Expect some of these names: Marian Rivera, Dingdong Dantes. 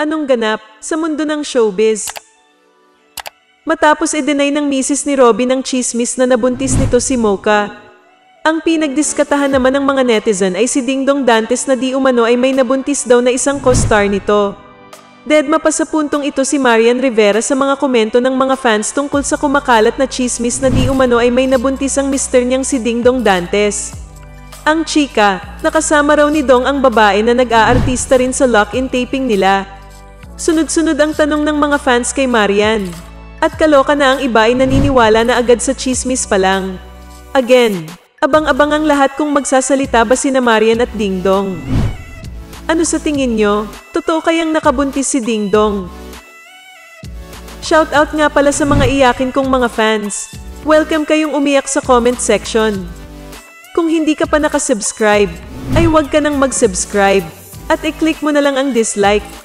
Anong ganap sa mundo ng showbiz? Matapos i-deny ng misis ni Robby ng chismis na nabuntis nito si Mocha, ang pinagdiskatahan naman ng mga netizen ay si Dingdong Dantes na di umano ay may nabuntis daw na isang co-star nito. Dedma pa sa puntong ito si Marian Rivera sa mga komento ng mga fans tungkol sa kumakalat na chismis na di umano ay may nabuntis ang mister niyang si Dingdong Dantes. Ang chika, nakasama raw ni Dong ang babae na nag-aartista rin sa lock-in taping nila. Sunod-sunod ang tanong ng mga fans kay Marian. At kaloka na ang iba ay naniniwala na agad sa chismis pa lang. Again, abang-abang ang lahat kung magsasalita ba sina Marian at Dingdong. Ano sa tingin nyo? Totoo kayang nakabuntis si Dingdong? Shoutout nga pala sa mga iyakin kong mga fans. Welcome kayong umiyak sa comment section. Kung hindi ka pa nakasubscribe, ay huwag ka nang magsubscribe. At i-click mo na lang ang dislike.